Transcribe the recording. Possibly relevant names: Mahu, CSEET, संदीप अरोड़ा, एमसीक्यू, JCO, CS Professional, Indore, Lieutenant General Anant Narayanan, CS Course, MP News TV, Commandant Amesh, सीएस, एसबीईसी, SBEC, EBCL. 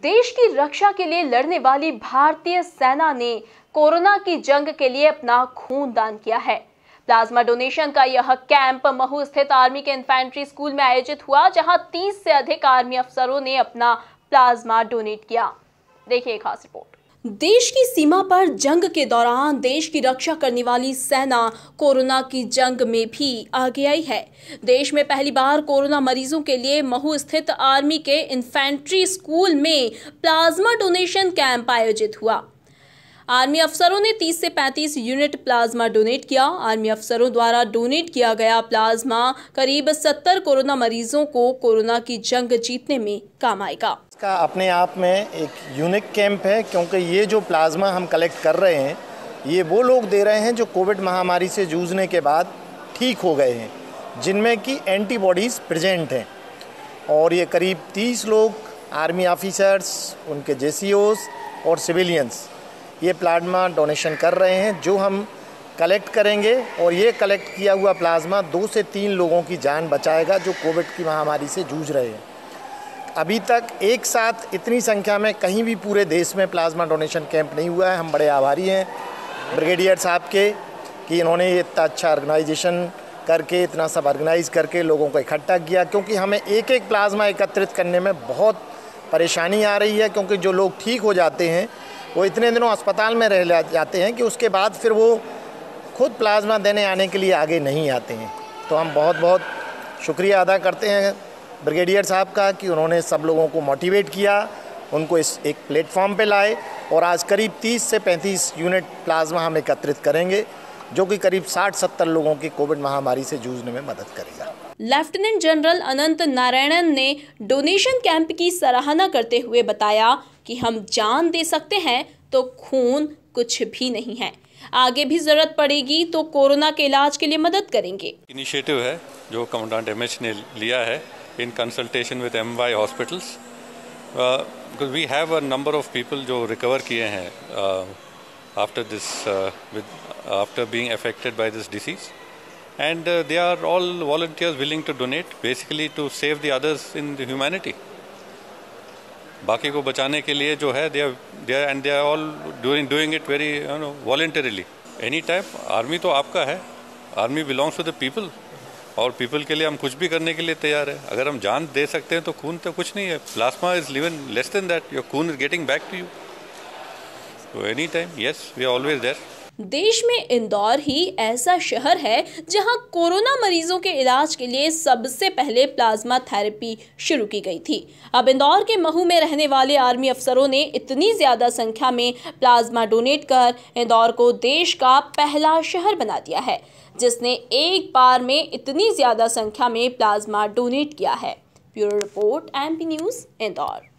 देश की रक्षा के लिए लड़ने वाली भारतीय सेना ने कोरोना की जंग के लिए अपना खून दान किया है। प्लाज्मा डोनेशन का यह कैंप महू स्थित आर्मी के इन्फेंट्री स्कूल में आयोजित हुआ, जहां 30 से अधिक आर्मी अफसरों ने अपना प्लाज्मा डोनेट किया। देखिए खास रिपोर्ट। देश की सीमा पर जंग के दौरान देश की रक्षा करने वाली सेना कोरोना की जंग में भी आगे आई है। देश में पहली बार कोरोना मरीजों के लिए महू स्थित आर्मी के इन्फेंट्री स्कूल में प्लाज्मा डोनेशन कैंप आयोजित हुआ। आर्मी अफसरों ने 30 से 35 यूनिट प्लाज्मा डोनेट किया। आर्मी अफसरों द्वारा डोनेट किया गया प्लाज्मा करीब 70 कोरोना मरीजों को कोरोना की जंग जीतने में काम आएगा। इसका अपने आप में एक यूनिक कैंप है, क्योंकि ये जो प्लाज्मा हम कलेक्ट कर रहे हैं ये वो लोग दे रहे हैं जो कोविड महामारी से जूझने के बाद ठीक हो गए हैं, जिनमें कि एंटीबॉडीज़ प्रेजेंट हैं। और ये करीब 30 लोग आर्मी ऑफिसर्स, उनके JCOs और सिविलियंस ये प्लाज्मा डोनेशन कर रहे हैं, जो हम कलेक्ट करेंगे। और ये कलेक्ट किया हुआ प्लाज्मा 2 से 3 लोगों की जान बचाएगा जो कोविड की महामारी से जूझ रहे हैं। अभी तक एक साथ इतनी संख्या में कहीं भी पूरे देश में प्लाज्मा डोनेशन कैंप नहीं हुआ है। हम बड़े आभारी हैं ब्रिगेडियर साहब के कि इन्होंने ये इतना अच्छा ऑर्गेनाइजेशन करके, इतना सब ऑर्गेनाइज़ करके लोगों को इकट्ठा किया, क्योंकि हमें एक एक प्लाज्मा एकत्रित करने में बहुत परेशानी आ रही है। क्योंकि जो लोग ठीक हो जाते हैं वो इतने दिनों अस्पताल में रह जाते हैं कि उसके बाद फिर वो खुद प्लाज्मा देने आने के लिए आगे नहीं आते हैं। तो हम बहुत बहुत शुक्रिया अदा करते हैं ब्रिगेडियर साहब का कि उन्होंने सब लोगों को मोटिवेट किया, उनको इस एक प्लेटफॉर्म पे लाए। और आज करीब 30 से 35 यूनिट प्लाज्मा हम एकत्रित करेंगे, जो कि करीब 60-70 लोगों की कोविड महामारी से जूझने में मदद करेगा। लेफ्टिनेंट जनरल अनंत नारायणन ने डोनेशन कैंप की सराहना करते हुए बताया कि हम जान दे सकते हैं तो खून कुछ भी नहीं है, आगे भी जरूरत पड़ेगी तो कोरोना के इलाज के लिए मदद करेंगे। इनिशिएटिव है जो कमांडेंट एमेश ने लिया है इन consultation with MY hospitals. We have a number of people जो रिकवर किए हैं after being affected by this disease, and they are all volunteers willing to donate basically to save the others in the humanity. बाकी को बचाने के लिए जो है they are all doing it very voluntarily. Any type army तो आपका है, army belongs to the people, और people के लिए हम कुछ भी करने के लिए तैयार है। अगर हम जान दे सकते हैं तो खून तो कुछ नहीं है। Plasma is even less than that. Your खून is getting back to you. So anytime, yes, we are always there. देश में इंदौर ही ऐसा शहर है जहां कोरोना मरीजों के इलाज के लिए सबसे पहले प्लाज्मा थेरेपी शुरू की गई थी। अब इंदौर के महू में रहने वाले आर्मी अफसरों ने इतनी ज़्यादा संख्या में प्लाज्मा डोनेट कर इंदौर को देश का पहला शहर बना दिया है, जिसने एक बार में इतनी ज़्यादा संख्या में प्लाज्मा डोनेट किया है। Bureau report MP news Indore.